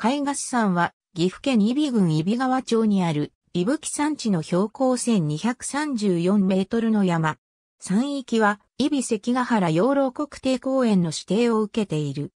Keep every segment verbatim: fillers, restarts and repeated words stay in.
海頭山は岐阜県揖斐郡揖斐川町にある伊吹山地の標高せんにひゃくさんじゅうよんメートルの山。山域は揖斐関ヶ原養老国定公園の指定を受けている。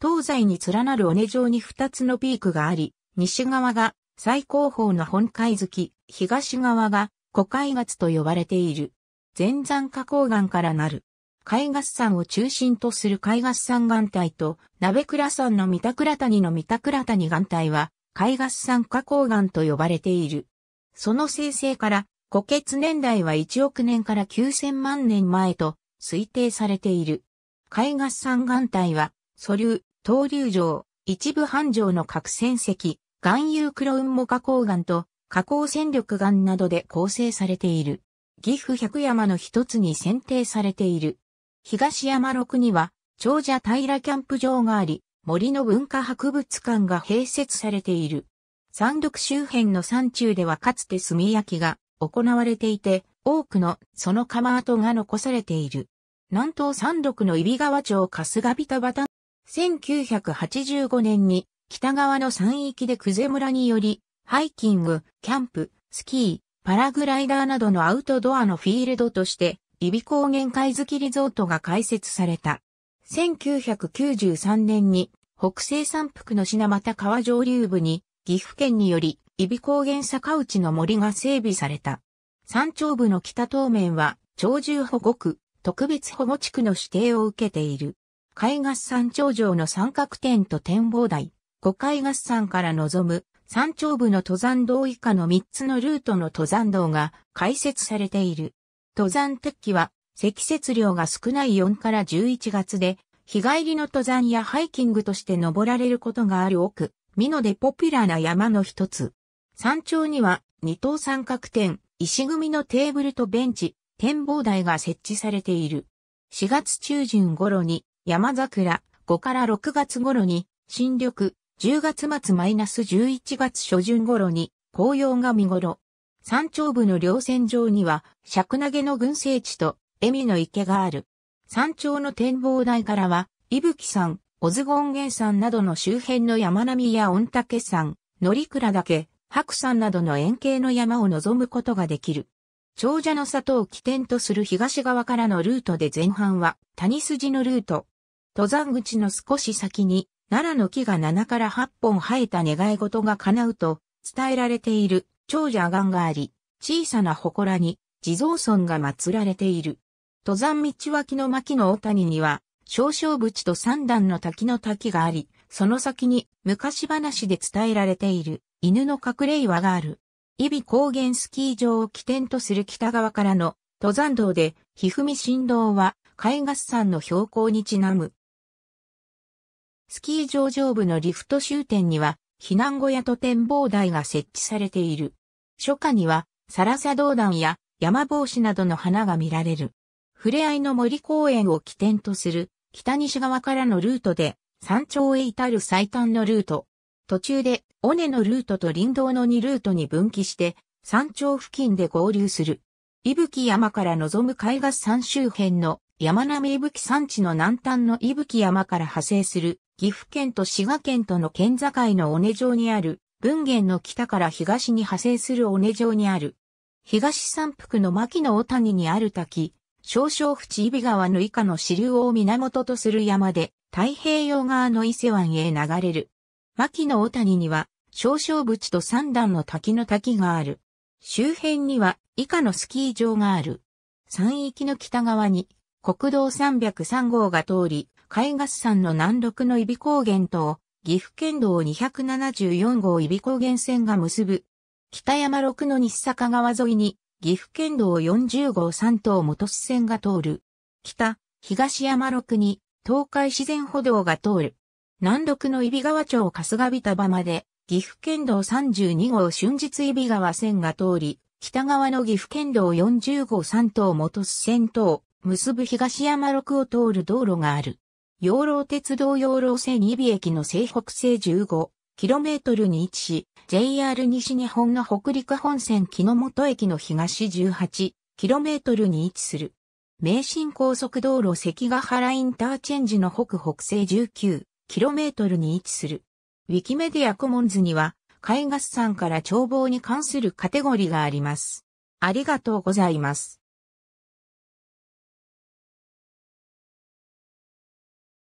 東西に連なる尾根上にふたつのピークがあり、西側が最高峰の本貝月、東側が小貝月と呼ばれている。全山花崗岩からなる。海頭山を中心とする海頭山岩帯と、鍋倉山の三田倉谷の三田倉谷岩帯は、海頭山花崗岩と呼ばれている。その生成から、固結年代はいちおくねんからきゅうせんまんねんまえと推定されている。海頭山岩帯は、蘇流、東流上、一部半上の角線石、含有黒雲母花崗岩と、花崗戦力岩などで構成されている。岐阜百山の一つに選定されている。東山麓には、長者平キャンプ場があり、森の文化博物館が併設されている。山麓周辺の山中ではかつて炭焼きが行われていて、多くのその窯跡が残されている。南東山麓の揖斐川町春日比田端、せんきゅうひゃくはちじゅうごねんに北側の山域で久世村により、ハイキング、キャンプ、スキー、パラグライダーなどのアウトドアのフィールドとして、揖斐高原貝月リゾートが開設された。せんきゅうひゃくきゅうじゅうさんねんに北西山腹の品俣川上流部に岐阜県により揖斐高原坂内の森が整備された。山頂部の北東面は鳥獣保護区、特別保護地区の指定を受けている。海頭山頂上の三角点と展望台、五海頭山から望む山頂部の登山道以下のみっつのルートの登山道が開設されている。登山適期は、積雪量が少ないよんからじゅういちがつで、日帰りの登山やハイキングとして登られることがある奥、美濃でポピュラーな山の一つ。山頂には、二等三角点、石組みのテーブルとベンチ、展望台が設置されている。しがつちゅうじゅん頃に、山桜、ごからろくがつ頃に、新緑、じゅうがつまつ じゅういちがつしょじゅん頃に、紅葉が見頃。山頂部の稜線上には、石投の群生地と、恵美の池がある。山頂の展望台からは、伊吹山、小津権現山などの周辺の山並みや御嶽山、乗鞍岳、白山などの円形の山を望むことができる。長者の里を起点とする東側からのルートで前半は、谷筋のルート。登山口の少し先に、奈良の木がななからはっぽん生えた願い事が叶うと、伝えられている。長者岩があり、小さな祠に地蔵尊が祀られている。登山道脇の牧野大谷には、小々淵と三段の滝の滝があり、その先に昔話で伝えられている犬の隠れ岩がある。揖斐高原スキー場を起点とする北側からの登山道で、ひふみ新道は海頭山の標高にちなむ。スキー場上部のリフト終点には、避難小屋と展望台が設置されている。初夏には、サラサドウダンや山帽子などの花が見られる。ふれあいの森公園を起点とする北西側からのルートで、山頂へ至る最短のルート。途中で、尾根のルートと林道のにルートに分岐して、山頂付近で合流する。伊吹山から望む海頭山周辺の山並み伊吹山地の南端の伊吹山から派生する。岐阜県と滋賀県との県境の尾根上にある、文源の北から東に派生する尾根上にある。東山腹の牧野大谷にある滝、小々淵揖斐川の以下の支流を源とする山で、太平洋側の伊勢湾へ流れる。牧野大谷には、小々淵と三段の滝の滝がある。周辺には、以下のスキー場がある。山域の北側に、国道さんびゃくさんごうが通り、海頭山の南麓の揖斐高原と、岐阜県道にひゃくななじゅうよんごう揖斐高原線が結ぶ。北山麓の西坂川沿いに、岐阜県道よんじゅうごう山東本支線が通る。北、東山麓に、東海自然歩道が通る。南麓の揖斐川町春日比田端まで、岐阜県道さんじゅうにごう春日揖斐川線が通り、北側の岐阜県道よんじゅうごう山東本支線と、結ぶ東山麓を通る道路がある。養老鉄道養老線揖斐駅の西北西 じゅうごキロメートル に位置し、ジェイアール 西日本の北陸本線木之本駅の東 じゅうはちキロメートル に位置する。名神高速道路関ヶ原インターチェンジの北北西 じゅうきゅうキロメートル に位置する。ウィキメディアコモンズには、海月山から眺望に関するカテゴリがあります。ありがとうございます。